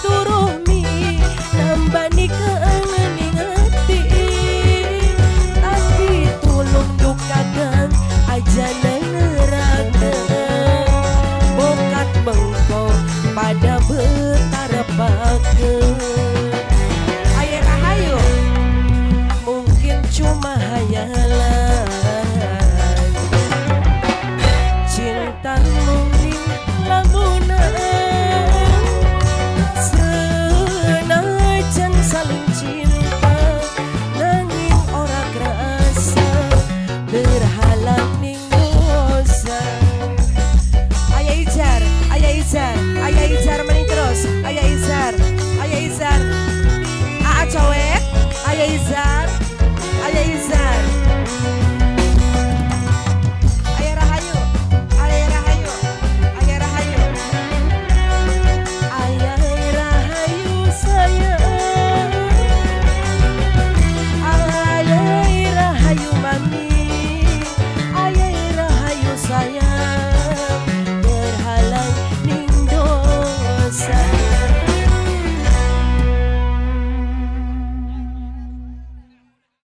silaturahmi nambani keangen ngeti tapi tulung dukakan aja nengerakan bokat mengko pada betara pakeun aya kahayu mungkin cuma hayalan cinta mungkin lagunan saling cinta nanging ora kerasa berhalang ninggosa aya ijar maning terus aya ijar